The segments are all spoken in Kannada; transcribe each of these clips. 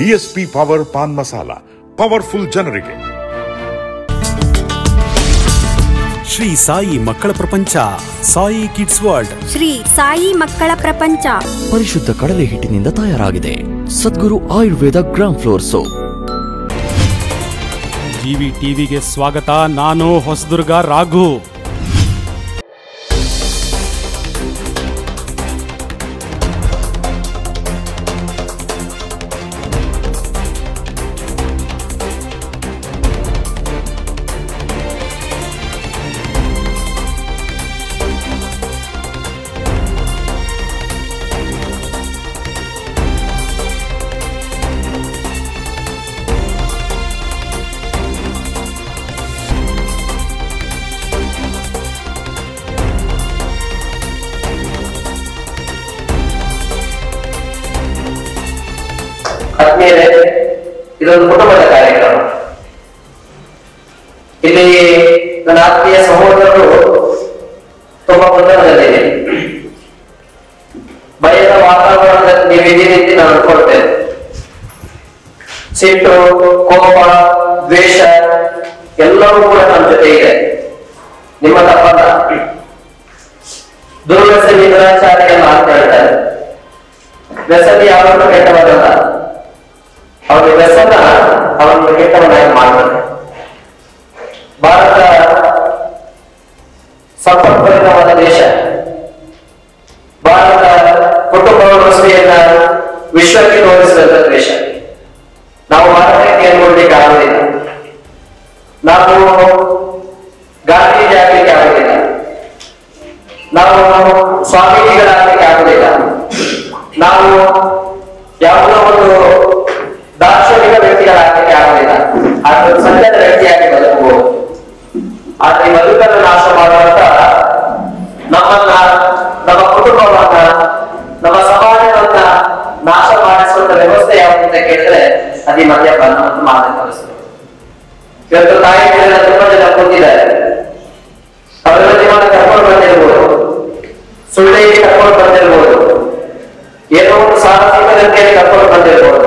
DSP power paan masala powerful generator Shri Sai Makkal प्रपंच साई किड्स वर्ल्ड श्री साई मक्कल प्रपंच परिशुद्ध ಕಡಲೆ ಹಿಟ್ಟಿನಿಂದ ತಯಾರಾಗಿದೆ Sadguru Ayurveda gram flour soap GV ಟಿವಿಗೆ ಸ್ವಾಗತ ನಾನು ಹೊಸದುರ್ಗ ರಾಘು ಕುಟುಂಬದ ಕಾರ್ಯಕ್ರಮ. ಇಲ್ಲಿ ನನ್ನ ಆತ್ಮೀಯ ಸಹೋದರರು ತುಂಬಾ ಬಂಧನದಲ್ಲಿದೆ. ಭಯದ ವಾತಾವರಣದಲ್ಲಿ ನೀವು ಇದ್ದೀರಿ ಅಂತ ನಾನು ಅಂದ್ಕೊಳ್ತೇನೆ. ಸಿಟ್ಟು, ಕೋಪ, ದ್ವೇಷ ಎಲ್ಲವೂ ಕೂಡ ನಮ್ಮ ಜೊತೆ ಇದೆ. ನಿಮ್ಮ ತಪ್ಪಲ್ಲ. ದುರ್ವ್ಯಸನ ನಿರಾಚಾರಿಯನ್ನು ಆಗ್ತಾ ಇದ್ದಾರೆ. ವ್ಯಸನ ಯಾವಾಗ ಕೆಟ್ಟವಾದಲ್ಲ, ಅವರ ವ್ಯಸನ ಅವರನ್ನು ಕೆಟ್ಟವನಾಗಿ ಮಾಡ್ತಾರೆ. ಭಾರತ ಸಂಪರ್ಕವಾದ ದೇಶ. ಭಾರತ ಕುಟುಂಬ ವ್ಯವಸ್ಥೆಯನ್ನ ವಿಶ್ವಕ್ಕೆ ತೋರಿಸಿದಂತ ದೇಶ. ನಾವು ಭಾರತಕ್ಕೆ ಅನ್ಕೊಳ್ಲಿಕ್ಕೆ ಆಗುವುದಿಲ್ಲ, ನಾವು ಗಾಂಧೀಜಿ ಆಗ್ಲಿಕ್ಕೆ ಆಗುವುದಿಲ್ಲ, ನಾವು ಸ್ವಾಮೀಜಿಗಳಾಗಲಿಕ್ಕೆ ಆಗುವುದಿಲ್ಲ, ನಾವು ಯಾವುದೋ ಒಂದು ದಾರ್ಶನಿಕ ವ್ಯಕ್ತಿಗಳಾಗಲಿಕ್ಕೆ ಆಗುವುದಿಲ್ಲ. ಅದರ ಸತ್ಯದ ವ್ಯಕ್ತಿಯಾಗಿ ಬದುಕಬಹುದು. ಆದ್ರೆ ಈ ಬದುಕನ್ನು ನಾಶ ಮಾಡುವಂತ ನಮ್ಮನ್ನ, ನಮ್ಮ ಕುಟುಂಬವನ್ನ, ನಮ್ಮ ಸಮಾಜವನ್ನ ನಾಶ ಮಾಡಿಸುವಂತ ವ್ಯವಸ್ಥೆ ಯಾವುದು ಅಂತ ಕೇಳಿದ್ರೆ ಅದೇ ಮದ್ಯಪಾನ ಮತ್ತು ಮಾದಕ ವಸ್ತುಗಳು. ಇವತ್ತು ತಾಯಿ ತುಂಬಾ ಜನ ಕೂತಿದ್ದಾರೆ. ಅವರ ಜೀವನ ಕರ್ಕೊಂಡು ಬಂದಿರ್ಬೋದು, ಸುಳ್ಳಿಗೆ ಕರ್ಕೊಂಡು ಬಂದಿರ್ಬೋದು, ಏನೋ ಒಂದು ಸಾಹಸಿಕ ರೀತಿಯಲ್ಲಿ ಕರ್ಕೊಂಡು ಬಂದಿರ್ಬೋದು.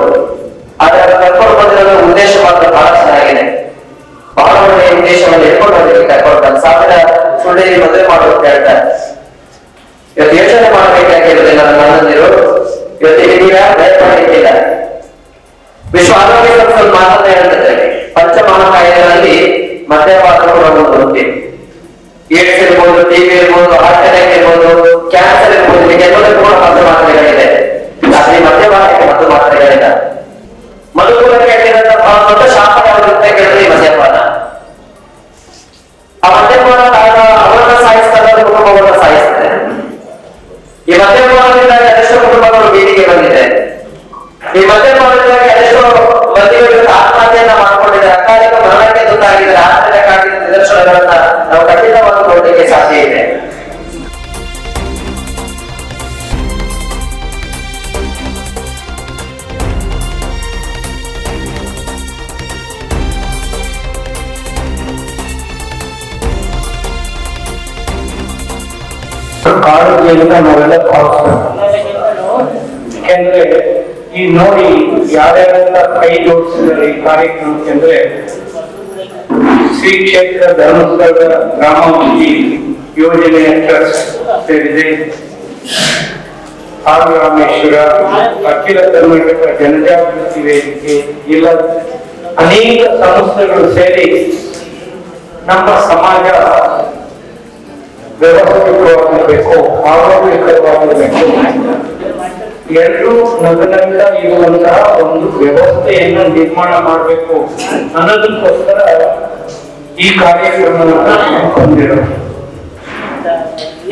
ಆದ್ರೆ ಅದು ಕರ್ಕೊಂಡು ಬಂದಿರೋ ಉದ್ದೇಶ ಮಾತ್ರ ಬಹಳ ಚೆನ್ನಾಗಿದೆ. ಬಹಳ ಒಳ್ಳೆಯ ಉದ್ದೇಶವನ್ನು ಇಟ್ಕೊಂಡು ಹೋಗಿ ಕರ್ಕೊಂಡು ಬಂದ ಸಾವಿರ ಸುಳ್ಳಿಗೆ ಮದುವೆ ಮಾಡುವ ಹೇಳ್ತಾರೆ. ಇವತ್ತು ಯೋಚನೆ ಮಾಡಬೇಕಾಗಿರೋದಿಲ್ಲ ನನ್ನಂದಿರು. ಇವತ್ತಿಗೆ ನೀವ ಪ್ರಯತ್ನ ಇಟ್ಟಿಲ್ಲ. ವಿಶ್ವ ಆರೋಗ್ಯ ಸಂಸ್ಥೆ ಮಾತನ್ನ ಹೇಳ್ತದೆ, ಪಂಚಮಹಾಕಾಯಿಲೆಗಳಲ್ಲಿ ಮದ್ಯಪಾನ ಕೂಡ ಒಂದು ವೃತ್ತಿ. ಏಡ್ಸ್ ಇರ್ಬೋದು, ಟಿಬಿ ಇರ್ಬೋದು, ಹಾರ್ಟ್ ಅಟ್ಯಾಕ್ ಇರ್ಬೋದು, ಕ್ಯಾನ್ಸರ್ ಇರ್ಬೋದು, ಇದೆಲ್ಲ ಕೂಡ ಮದ್ದು ಮಾತ್ರೆಗಳಿದೆ. ಆದ್ರೆ ಮದ್ಯಪಾನಕ್ಕೆ ಮದ್ದು ಮಾತ್ರೆಗಳಿಲ್ಲ. ಮಧುಮೇಹಕ್ಕೆ ಆಗಿರೋಂತ ಬಹಳ ದೊಡ್ಡ ಶಾಪ ಯಾವ್ದು ಕೇಳಿದ್ರೆ ಈ ಮದ್ಯಪಾನ. ಆ ಮದ್ಯಪಾನ ಅವರನ್ನ ಸಾಯಿಸ್ತಾರೆ, ಕುಟುಂಬವನ್ನ ಸಾಯಿಸ್ತದೆ. ಈ ಮದ್ಯಪಾನದಿಂದಾಗಿ ಅದೆಷ್ಟೋ ಕುಟುಂಬಗಳು ಬೀದಿಗೆ ಬಂದಿದೆ. ಈ ಮದ್ಯಪಾನದಿಂದಾಗಿ ಅದೆಷ್ಟೋ ಮಂದಿಗಳು ಆತ್ಮಹತ್ಯೆಯನ್ನ ಮಾಡ್ಕೊಂಡಿದ್ದಾರೆ, ಅಕಾಲಿಕ ಮರಣಕ್ಕೆ ತುತ್ತಾಗಿದ್ದಾರೆ. ಆತ್ಮಹತ್ಯೆಗಾಗಿದ್ದ ನಿದರ್ಶನಗಳನ್ನ ನಾವು ಖಚಿತವಾಗಿ ನೋಡಲಿಕ್ಕೆ ಸಾಧ್ಯ ಇದೆ. ಆರೋಗ್ಯದಿಂದ ನಾವೆಲ್ಲ ಭಾವಿಸ್ತಾರೆ. ಯಾಕೆಂದ್ರೆ ಈ ನೋಡಿ ಯಾರ್ಯಾರೆಲ್ಲ ಕೈ ಜೋಡಿಸಿದ್ದಾರೆ ಈ ಕಾರ್ಯಕ್ರಮಕ್ಕೆ ಅಂದ್ರೆ ಶ್ರೀ ಕ್ಷೇತ್ರ ಧರ್ಮಸ್ಥಳದ ಗ್ರಾಮಾಭಿವೃದ್ಧಿ ಯೋಜನೆಯ ಟ್ರಸ್ಟ್ ಸೇರಿದೆ, ಆರ್ ರಾಮೇಶ್ವರ, ಅಖಿಲ ಕರ್ನಾಟಕ ಜನಜಾಗೃತಿ ವೇದಿಕೆ, ಇಲ್ಲ ಅನೇಕ ಸಂಸ್ಥೆಗಳು ಸೇರಿ ನಮ್ಮ ಸಮಾಜ ವ್ಯವಸ್ಥಿತವಾಗಿರಬೇಕು, ಆರೋಗ್ಯಕರವಾಗಿರಬೇಕು, ಎರಡು ನಗನಂತ ಇರುವಂತಹ ಒಂದು ವ್ಯವಸ್ಥೆಯನ್ನು ನಿರ್ಮಾಣ ಮಾಡಬೇಕು ಅನ್ನೋದಕ್ಕೋಸ್ಕರ ಈ ಕಾರ್ಯಕ್ರಮವನ್ನು ಹಮ್ಮಿಕೊಂಡಿರೋ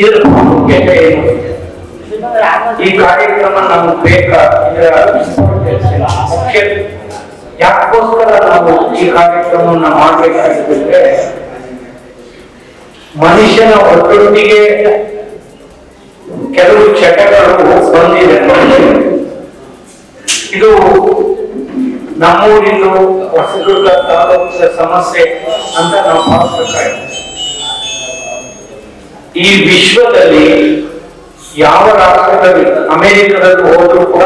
ಇದರ ಮುಖ್ಯತೆ ಏನು, ಈ ಕಾರ್ಯಕ್ರಮ ನಮ್ಗೆ ಬೇಕಾ, ಇದರ ಮುಖ್ಯ ಯಾಕೋಸ್ಕರ ನಾವು ಈ ಕಾರ್ಯಕ್ರಮವನ್ನು ಮಾಡಬೇಕಾಗಿದ್ದರೆ ಮನುಷ್ಯನ ಒಟ್ಟೊಟ್ಟಿಗೆ ಕೆಲವು ಚಟಗಳು ಬಂದಿದೆ. ಇದು ನಮ್ಮೂರಿನ ಹೊಸದುರ್ಗ ತಾಲೂಕಿನ ಸಮಸ್ಯೆ ಅಂತ ನಾವು ಭಾವಿಸಬೇಕಾಗಿದೆ. ಈ ವಿಶ್ವದಲ್ಲಿ ಯಾವ ರಾಷ್ಟ್ರದಲ್ಲಿ ಅಮೆರಿಕದಲ್ಲಿ ಹೋದ್ರೂ ಕೂಡ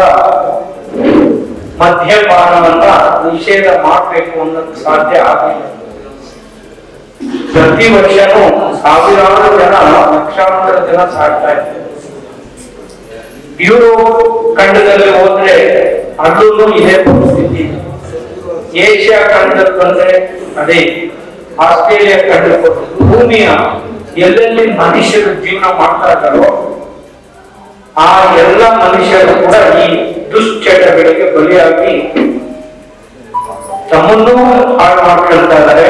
ಮದ್ಯಪಾನವನ್ನ ನಿಷೇಧ ಮಾಡಬೇಕು ಅನ್ನೋದು ಸಾಧ್ಯ ಆಗಲಿಲ್ಲ. ಪ್ರತಿ ವರ್ಷನೂ ಸಾವಿರಾರು ಜನ ಲಕ್ಷಾಂತರ ಜನ ಸಾಕ್ತಾ ಇದ್ದಾರೆ. ಯುರೋಪ್ ಖಂಡದಲ್ಲಿ ಹೋದ್ರೆ ಅಲ್ಲೂ ಇದೇ ಪರಿಸ್ಥಿತಿ, ಏಷ್ಯಾ ಖಂಡಕ್ಕೆ ಬಂದ್ರೆ ಅದೇ, ಆಸ್ಟ್ರೇಲಿಯಾ ಖಂಡಕ್ಕೆ, ಭೂಮಿಯ ಎಲ್ಲೆಲ್ಲಿ ಮನುಷ್ಯರು ಜೀವನ ಮಾಡ್ತಾ ಇದ್ದಾರೋ ಆ ಎಲ್ಲ ಮನುಷ್ಯರು ಕೂಡ ಈ ದುಶ್ಚಟಗಳಿಗೆ ಬಲಿಯಾಗಿ ತಮ್ಮನ್ನು ಹಾಳು ಮಾಡ್ಕೊಳ್ತಾ ಇದ್ದಾರೆ,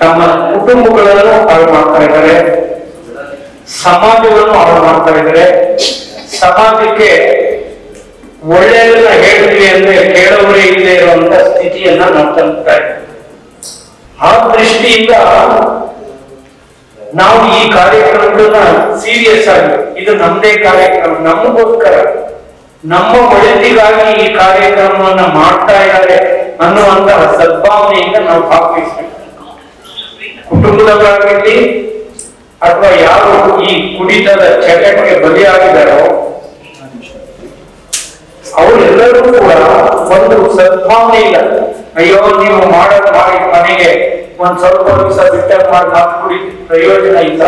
ತಮ್ಮ ಕುಟುಂಬಗಳನ್ನು ಹಾಳು ಮಾಡ್ತಾ ಇದ್ದಾರೆ, ಸಮಾಜವನ್ನು ಹಾಳು ಮಾಡ್ತಾ ಇದ್ದಾರೆ. ಸಮಾಜಕ್ಕೆ ಒಳ್ಳೆಯದನ್ನ ಹೇಳ್ತೀವಿ ಅಂದ್ರೆ ಕೇಳೋರೇ ಇಲ್ಲದೆ ಇರುವಂತ ಸ್ಥಿತಿಯನ್ನ ನಾವು ತಲುಪ್ತಾ ಇದ್ದೀವಿ. ಆ ದೃಷ್ಟಿಯಿಂದ ನಾವು ಈ ಕಾರ್ಯಕ್ರಮಗಳನ್ನ ಸೀರಿಯಸ್ ಆಗಿ, ಇದು ನಮ್ಮದೇ ಕಾರ್ಯಕ್ರಮ, ನಮಗೋಸ್ಕರ, ನಮ್ಮ ಒಳಿತಿಗಾಗಿ ಈ ಕಾರ್ಯಕ್ರಮವನ್ನ ಮಾಡ್ತಾ ಇದ್ದಾರೆ ಅನ್ನುವಂತಹ ಸದ್ಭಾವನೆಯಿಂದ ನಾವು ಭಾಗವಹಿಸ್ಬೇಕು. ಕುಟುಂಬದವರಾಗಿರ್ಲಿ ಅಥವಾ ಯಾರು ಈ ಕುಡಿತದ ಚಟಕ್ಕೆ ಬಲಿಯಾಗಿದ್ದಾರೋ ಅವರೆಲ್ಲರೂ ಕೂಡ ಒಂದು ಸದ್ಭಾವನೆ ಇಲ್ಲ. ಅಯ್ಯೋ ನೀವು ಮಾಡೋದು ಮಾಡಿ ಮನೆಗೆ ಒಂದ್ ಸ್ವಲ್ಪ ದಿವಸ ಬಿಟ್ಟ ಮಾಡಿ ಹಾಕಿ ಪ್ರಯೋಜನ ಇಲ್ಲ.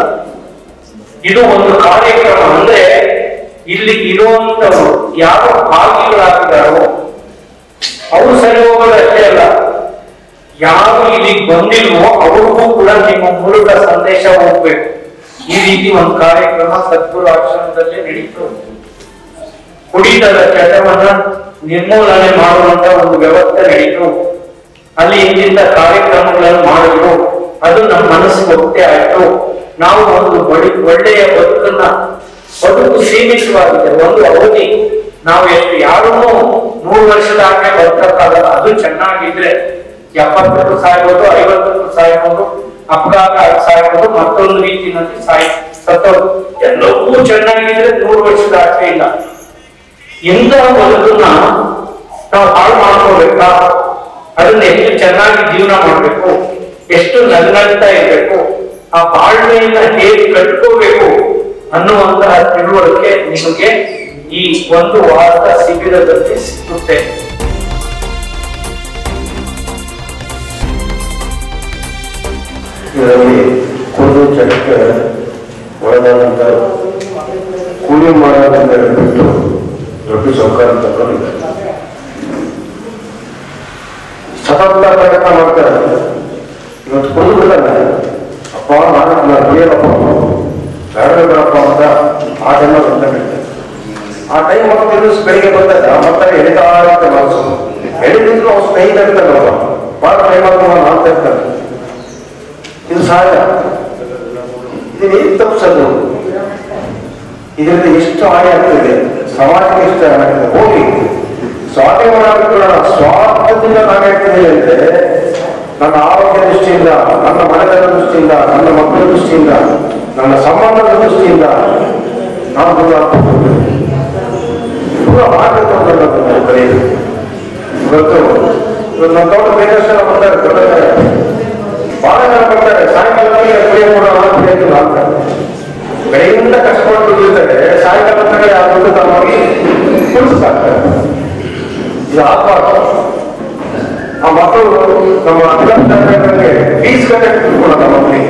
ಇದು ಒಂದು ಕಾರ್ಯಕ್ರಮ ಅಂದ್ರೆ ಇಲ್ಲಿ ಇರುವಂತವರು ಯಾರು ಭಾಗಿಗಳಾಗಿದ್ದಾರೋ ಅವ್ರು ಸರಿ ಹೋಗೋದಷ್ಟೇ ಅಲ್ಲ, ಯಾರು ಇಲ್ಲಿಗೆ ಬಂದಿಲ್ವೋ ಅವ್ರಿಗೂ ಕೂಡ ನಿಮ್ಮ ಮೂಲಕ ಸಂದೇಶ ಹೋಗ್ಬೇಕು. ಈ ರೀತಿ ಒಂದು ಕಾರ್ಯಕ್ರಮ ಸದ್ಗುರು ಆಶ್ರಮದಲ್ಲಿ ನಡೀತು. ಕುಡಿತದ ಚಟವನ್ನ ನಿರ್ಮೂಲನೆ ಮಾಡುವಂತ ಒಂದು ವ್ಯವಸ್ಥೆ ನಡೀತು. ಅಲ್ಲಿ ಇಂದಿನ ಕಾರ್ಯಕ್ರಮಗಳನ್ನು ಮಾಡಿದ್ರು, ಅದು ನಮ್ಮ ಮನಸ್ಸಿಗೆ ಒತ್ತೆ ಆಯ್ತು. ನಾವು ಒಂದು ಒಳ್ಳೆಯ ಬದುಕನ್ನ, ಬದುಕು ಸೀಮಿತವಾಗಿದೆ, ಒಂದು ಅವಧಿ, ನಾವು ಎಷ್ಟು ಯಾರನ್ನೂ 100 ವರ್ಷದಾಗೆ ಬದುಕಕ್ಕಾಗಲ್ಲ. ಅದು ಚೆನ್ನಾಗಿದ್ರೆ 70ಕ್ಕೂ ಸಾಯ್ಬೋದು, 50ಕ್ಕೂ ಸಾಯ್ಬೋದು, ಅಪಘಾತ ಸಾಯ್ಬೋದು, ಮತ್ತೊಂದು ರೀತಿಯಲ್ಲಿ ಸತ್ತೋದು. ಎಲ್ಲವೂ ಚೆನ್ನಾಗಿದ್ರೆ 100 ವರ್ಷದಾಗೆ ಇಲ್ಲ. ಇಂತಹ ಬದುಕನ್ನ ನಾವು ಹಾಳು ಮಾಡ್ಕೋಬೇಕಾ? ಅದನ್ನ ಎಷ್ಟು ಚೆನ್ನಾಗಿ ಜೀವನ ಮಾಡ್ಬೇಕು, ಎಷ್ಟು ನಗ್ನಗ್ತಾ ಇರ್ಬೇಕು, ಆ ಬಾಳ್ಮೆಯನ್ನ ಹೇಗೆ ಕಟ್ಕೋಬೇಕು ಅನ್ನುವಂತಹ ತಿಳುವಳಿಕೆ ನಿಮಗೆ ಈ ಒಂದು ವಾರದ ಶಿಬಿರದಲ್ಲಿ ಸಿಗುತ್ತೆ. ಇದರಲ್ಲಿ ಕುಡಿದು ಚಟಕ್ಕೆ ಒಳಗಾದ ನಂತರ ಕೂಲಿ ಮಾಡೋದ್ರಿಂದ ಬಿಟ್ಟು ರೊಟ್ಟಿ ಸೌಕರ್ಯ ತಗೊಂಡಿದ್ದಾರೆ. ಸತತ ಪ್ರಯತ್ನ ಮಾಡ್ತಾರೆ. ಇವತ್ತು ಕುಡಿದ ಅಪ್ಪ ನಾನು ಬೇಡಪ್ಪ ಬೇಡಪ್ಪ ಅಂತ ಆ ಜನ ಬಂದಿರ್ತಾರೆ. ಆ ಟೈಮ್ ಮಕ್ಕಳು ಬೆಳಿಗ್ಗೆ ಬಂದಾಗ ಮಕ್ಕಳು ಎಳಿತಾ ಇರ್ತಾರೆ. ಮನಸ್ಸು ಎಳಿದ್ರು ಅವ್ರು ಸ್ನೇಹಿತ ಇರ್ತಾರಲ್ಲ, ಭಾಳ ಟೈಮ್ ಆಗುವಾಗ ಮಾಡ್ತಾ ಇರ್ತಾರೆ. ಇದು ಸಹಜ, ಇದನ್ನ ಏನು ತಪ್ಪಿಸೋದು? ಇದರಿಂದ ಎಷ್ಟು ಹಾನಿ ಆಗ್ತಿದೆ, ಸಮಾಜಕ್ಕೆ ಎಷ್ಟು ಹಾನಿ ಆಗ್ತದೆ. ಹೋಗಿ ಸ್ವಾರ್ಥ ಮಾಡೋಣ, ಸ್ವಾರ್ಥದಿಂದ ನಾನಾಗ್ತಿದೆ ಅಂದ್ರೆ ನನ್ನ ಆರೋಗ್ಯ ದೃಷ್ಟಿಯಿಂದ, ನನ್ನ ಮನೆಗಳ ದೃಷ್ಟಿಯಿಂದ, ನನ್ನ ಮಕ್ಕಳ ದೃಷ್ಟಿಯಿಂದ, ನನ್ನ ಸಂಬಂಧದ ದೃಷ್ಟಿಯಿಂದ ನಾವು ದೂರ ಆಗ್ತದೆ. ದೂರ ಮಾಡಬೇಕು ಬರೀದು. ಇವತ್ತು ಇವತ್ತು ನನ್ನ ದೊಡ್ಡ ಬೇರೆಷ್ಟೆಲ್ಲ ಬಂದರೆ ದೊಡ್ಡದಾರೆ, ಭಾಳ ಜನ ಬರ್ತಾರೆ. ಸಾಯಂಕಾಲದಲ್ಲಿ ಬೆಳೆ ಕೂಡ ಪ್ರಯತ್ನ ಆಗ್ತಾರೆ. ಬೆಳೆಯಿಂದ ಕಷ್ಟಪಟ್ಟು ಇರ್ತಾರೆ, ಸಾಯಂಕಾಲ ಕಡೆ ಆ ದೊಡ್ಡ ತನವಾಗಿ ಕುಳಿಸ್ತಾಗ್ತಾರೆ. ಇದು ಆಗಬಾರ್ದು. ಆ ಮಕ್ಕಳು ನಮ್ಮ ಅಭಿವೃದ್ಧಿ ಫೀಸ್ ಕಟ್ಟಕ್ಕೆ ತಿಳ್ಕೊಳ್ಳೋಣ. ಮಕ್ಕಳಿಗೆ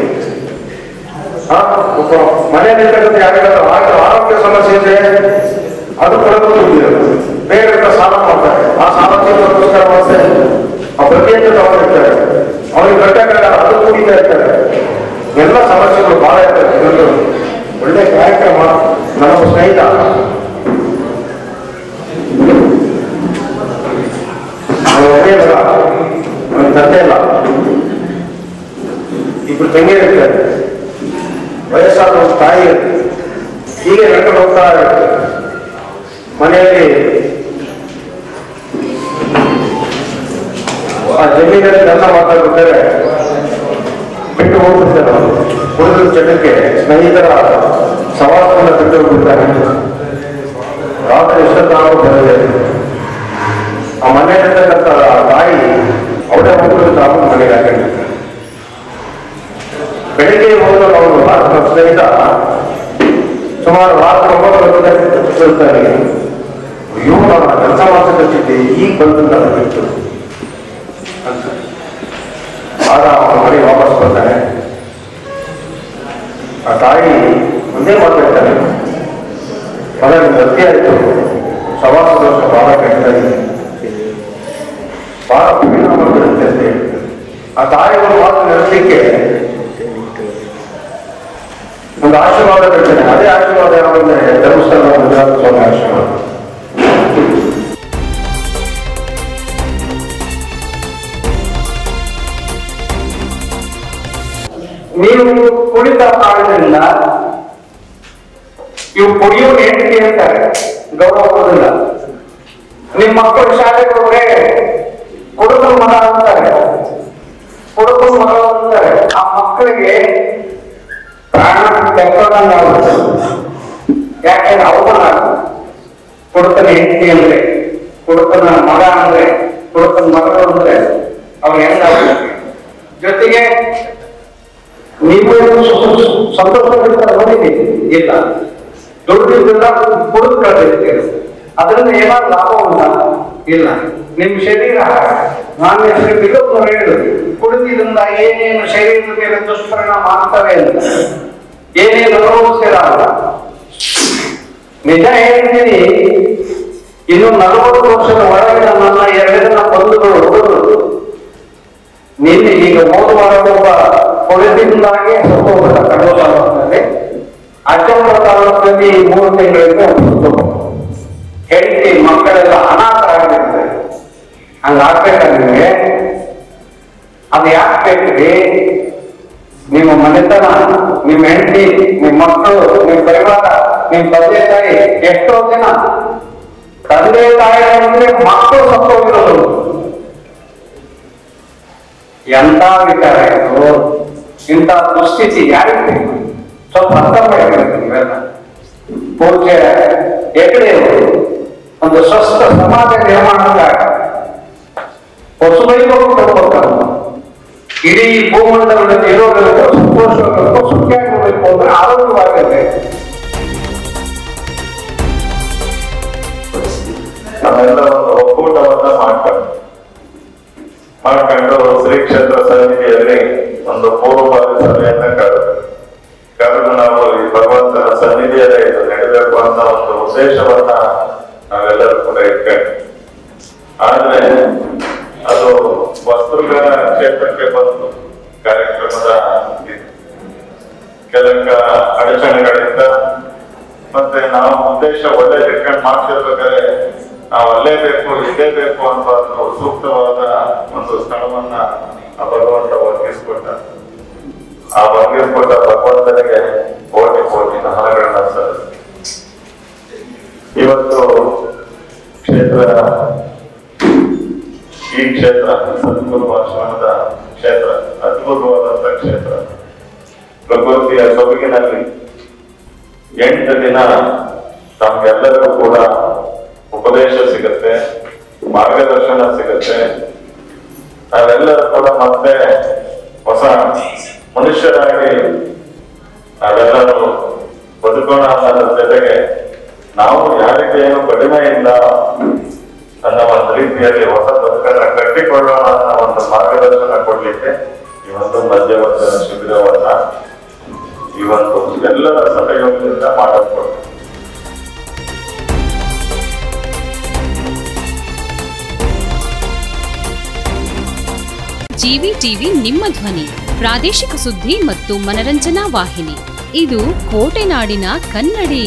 ಮನೆಯಲ್ಲಿ ಯಾರಿಗಾದ್ರೂ ಆರೋಗ್ಯ ಸಮಸ್ಯೆ ಇದೆ, ಅದು ಕೊಡೋದಿಲ್ಲ, ಬೇರೆ ಸಾಲ ಮಾಡ್ತಾರೆ. ಆ ಸಾಲ ಕೊಡೋದಕ್ಕೋಸ್ಕರ ಮತ್ತೆ ಆ ಪ್ರತಿಯೊಂದು ತಗೊಂಡಿರ್ತಾರೆ, ಅವ್ರಿಗೆ ಕಟ್ಟಕ್ಕಾಗಲ್ಲ, ಅದು ಕುಡಿತಾ ಇರ್ತಾರೆ. ಎಲ್ಲ ಸಮಸ್ಯೆಗಳು ಭಾಳ ಇರ್ತವೆ. ಇದೊಂದು ಒಳ್ಳೆ ಕಾರ್ಯಕ್ರಮ. ನಮ್ಮ ಸ್ನೇಹಿತ ತಂದೆ ಇಲ್ಲ, ಇಬ್ರು ತಂಗಿ ಇರ್ತಾರೆ, ವಯಸ್ಸಾದ ಒಂದು ತಾಯಿ ಇರ್ತದೆ. ಹೀಗೆ ನಡ್ಕೊಂಡು ಹೋಗ್ತಾ ಇರ್ತದೆ. ಮನೆಯಲ್ಲಿ ಆ ಜಮೀನಲ್ಲಿ ಕೆಲಸ ಮಾಡ್ತಾ ಇರ್ತಾರೆ, ಬಿಟ್ಟು ಹೋಗ್ಬಿಡ್ತಾರೆ. ಅವರು ಕುಡಿದ ಚಟಕ್ಕೆ ಸ್ನೇಹಿತರ ಸವಾಲನ್ನು ಬಿಟ್ಟು ಹೋಗ್ಬಿಡ್ತಾರೆ. ರಾತ್ರಿ ಎಷ್ಟೊತ್ತಾಗ ಬರದೆ ಆ ಮನೆಯಲ್ಲಿರ್ತಕ್ಕಂಥ ತಾಯಿ ಅವರೇ ಹೋಗೋದು ತಾವು ಮನೆಗೆ ಹಾಕೊಂಡಿರ್ತಾರೆ. ಬೆಳಿಗ್ಗೆ ಹೋದವರು ಅವರು ನಮ್ಮ ಸ್ನೇಹಿತ ಸುಮಾರು 9 ಗಂಟೆ ತಪ್ಪಿಸ್ತಾರೆ. ಇವರು ಅವರ ಕರ್ತವ್ಯದ ಜೊತೆ ಈಗ ಬಂದಿತ್ತು ಅಂತ ಆಗ ಅವರ ಮನೆ ವಾಪಸ್ ಬರ್ತಾರೆ. ಆ ತಾಯಿ ಒಂದೇ ಮಾತಾಡ್ತಾರೆ, ಮನೆ ಗಟ್ಟಿ ಆಯಿತು, ಸವಾಸ ದೋಷ ಭಾಳ ಕಟ್ಟಿದ್ದಾರೆ, ಭಾಳ ಪರಿಣಾಮ ಬೀಳುತ್ತೆ ಅಂತ ಹೇಳಿ ಆ ತಾಯಿಯವರು ಮಾತು ನಡೆಸಲಿಕ್ಕೆ ಒಂದು ಆಶೀರ್ವಾದ ಕೊಡ್ತೇನೆ. ಅದೇ ಆಶೀರ್ವಾದ ಯಾವಂದ್ರೆ ಧರ್ಮಸ್ಥಳ ಸ್ವಾಮಿ ಆಶೀರ್ವಾದ. ನೀವು ಕುಡಿತ ಕಾರಣದಿಂದ ಇವು ಕುಡಿಯೋ ಹೆಂಡತಿ ಹೇಳ್ತಾರೆ, ಗೌರವ ಕೊಡೋದಿಲ್ಲ. ನಿಮ್ಮ ಮಕ್ಕಳು ಶಾಲೆಗೆ ಹೋದ್ರೆ ಕುಡುಕ ಮಗ ಅಂತಾರೆ, ಕುಡುಕ ಮಗ ಅಂತಾರೆ. ಆ ಮಕ್ಕಳಿಗೆ ಪ್ರಾಣ ತೆಕ್ಕೋದನ್ನ ಯಾಕೆಂದ್ರೆ ಅವನ ಕುಡುಕನ ಹೆಂಡತಿ ಅಂದ್ರೆ, ಕುಡುಕನ ಮಗ ಅಂದ್ರೆ, ಕುಡುಕನ ಮಗಳು ಅಂದ್ರೆ ಅವ್ರು ಹೆಂಗ. ಜೊತೆಗೆ ನೀವು ಸಂತೋಷ ಪಡ್ತಾರೆ ನೋಡಿದ್ರಿ ಇಲ್ಲ, ದುಡ್ಡಿದ್ದೆಲ್ಲ ಕುಡಿದು ಕಳೆದಿರ್ತೀರಿ, ಅದರಿಂದ ಏನಾದ್ರು ಲಾಭ ಉಂಟ ಇಲ್ಲ. ನಿಮ್ಮ ಶರೀರ, ನಾನು ಬಿಡೋದು ಹೇಳಿದ್ರು, ಕುಡಿದಿದ್ರಿಂದ ಏನೇನು ಶರೀರದ ಮೇಲೆ ದುಷ್ಪರಿಣಾಮ ಆಗ್ತವೆ ಅಂತ, ಏನೇನು ಅನುಭವಿಸಿರಲ್ಲ. ನಿಜ ಹೇಳ್ತೀನಿ, ಇನ್ನು 40 ವರ್ಷದ ಒಳಗೆ ನಮ್ಮನ್ನ 2 ದಿನ ಬಂಧುಗಳು ಹೊರಡುದು. ನಿನ್ನೆ ಈಗ ಹೋಗುವಾಗ ಕೊಳೆದಿಂದಾಗಿ ಹೊರಟೋಗ್ಬಿಟ್ಟ ಕಡೂರು ತಾಲೂಕಿನಲ್ಲಿ, ಅಜ್ಜಂಪುರ ತಾಲೂಕಿನಲ್ಲಿ 3 ತಿಂಗಳಿಂದ ಹೆಂಡತಿ ಮಕ್ಕಳೆಲ್ಲ ಅನಾಥರಾಗಿರ್ತಾರೆ. ಹಂಗಾಗ್ಬೇಕ ನಿಮಗೆ? ಅದು ಯಾಕೆ ಬೇಕ್ರಿ? ನಿಮ್ಮ ಮನೆತನ, ನಿಮ್ಮ ಹೆಂಡತಿ, ನಿಮ್ಮ ಮಕ್ಕಳು, ನಿಮ್ಮ ಪರಿವಾರ, ನಿಮ್ಮ ತಂದೆ ತಾಯಿ. ಎಷ್ಟೋ ಜನ ತಂದೆ ತಾಯಿ ಅಂದ್ರೆ ಮಕ್ಕಳು ಸತ್ತೋಗಿರೋದು. ಎಂತ ವಿಚಾರ ಇದು! ಇಂಥ ದುಸ್ಥಿತಿ ಯಾರಿಗೆ? ಸ್ವಲ್ಪ ಅರ್ಥ ಮಾಡಬೇಕು. ನೀವೆಲ್ಲ ಪೂಜೆ ಎಕಡೆ ಒಂದು ಸ್ವಸ್ಥ ಸಮಾಜ ನಿರ್ಮಾಣಕ್ಕಾಗಿ ಹೊಸಬೈಗೂ ಕೊಡ್ಬೇಕು. ಇಡೀ ಭೂಮಂಡಲದಲ್ಲಿ ಇರೋದಕ್ಕೂ ಸಂತೋಷಕ್ಕೂ ಸುಖಿಯಾಗಬೇಕು ಅಂದ್ರೆ ಆರೋಗ್ಯವಾಗುತ್ತೆ. ನಾವೆಲ್ಲ ಒಕ್ಕೂಟವನ್ನ ಮಾಡ್ಕೊಂಡು ಶ್ರೀ ಕ್ಷೇತ್ರ ಸನ್ನಿಧಿಯಲ್ಲಿ ಒಂದು ಪೂರ್ವಭಾವಿ ಸಭೆಯನ್ನ ಕರೆದು ನಾವು ಈ ಭಗವಂತನ ಸನ್ನಿಧಿಯಲ್ಲೇ ಇದು ನಡೀಬೇಕು ಅಂತ ಒಂದು ಉದ್ದೇಶವನ್ನ ನಾವೆಲ್ಲರೂ ಕೂಡ ಇಟ್ಕೊಂಡು, ಆದ್ರೆ ಅದು ವಸ್ತುಗಳ ಕ್ಷೇತ್ರಕ್ಕೆ ಬಂದು ಕಾರ್ಯಕ್ರಮದ ಕೆಲಕ ಅಡಚಣೆಗಳಿಂದ ಮತ್ತೆ ನಾವು ಉದ್ದೇಶ ಒಳ್ಳೆ ಇಟ್ಕೊಂಡು ಮಾಡ್ತಿರ್ಬೇಕಾದ್ರೆ ನಾವು ಅಲ್ಲೇ ಬೇಕು ಇಲ್ಲೇ ಬೇಕು ಅಂತ ಒಂದು ಸೂಕ್ತವಾದ ಒಂದು ಸ್ಥಳವನ್ನ ಆ ಭಗವಂತ ಒದಗಿಸ್ಕೊಟ್ಟ. ಆ ಒದಗಿಸ್ಕೊಟ್ಟ ಭಗವಂತನಿಗೆ ಕೋಟಿ ಕೋಟಿ ನಮನಗಳನ್ನ ಸಲ್ಲಿಸ್ತೀವಿ. ಇವತ್ತು ಈ ಕ್ಷೇತ್ರ ಸದ್ಗುರು ಆಶ್ರಮದ ಕ್ಷೇತ್ರ, ಅದ್ಭುತವಾದಂತ ಕ್ಷೇತ್ರ. ಪ್ರಕೃತಿಯ ಸೊಬಗಿನಲ್ಲಿ 8 ದಿನ ನಮ್ಗೆಲ್ಲರಿಗೂ ಕೂಡ ಉಪದೇಶ ಸಿಗತ್ತೆ, ಮಾರ್ಗದರ್ಶನ ಸಿಗತ್ತೆ. ನಾವೆಲ್ಲರೂ ಕೂಡ ಮತ್ತೆ ಹೊಸ ಮನುಷ್ಯರಾಗಿ ನಾವೆಲ್ಲರೂ ಬದುಕೋಣ ಅನ್ನೋದ್ರ ಜೊತೆಗೆ ನಾವು ಯಾರಿಗೆ ಏನು ಕಡಿಮೆ ಇಲ್ಲ ಅನ್ನೋ ಒಂದು ರೀತಿಯಲ್ಲಿ ಹೊಸ ಬದುಕನ್ನ ಕಟ್ಟಿಕೊಳ್ಳೋಣ ಅನ್ನೋ ಒಂದು ಮಾರ್ಗದರ್ಶನ ಕೊಡ್ಲಿಕ್ಕೆ ಈ ಒಂದು ಮಧ್ಯವರ್ತಿಯ ಶಿಬಿರವನ್ನ ಈ ಒಂದು ಎಲ್ಲರ ಸಹಯೋಗದಿಂದ ಮಾಡಿಕೊಡ್ತೀವಿ. ಜಿವಿಟಿವಿ ನಿಮ್ಮ ಧ್ವನಿ, ಪ್ರಾದೇಶಿಕ ಸುದ್ದಿ ಮತ್ತು ಮನರಂಜನಾ ವಾಹಿನಿ. ಇದು ಕೋಟೆನಾಡಿನ ಕನ್ನಡಿ.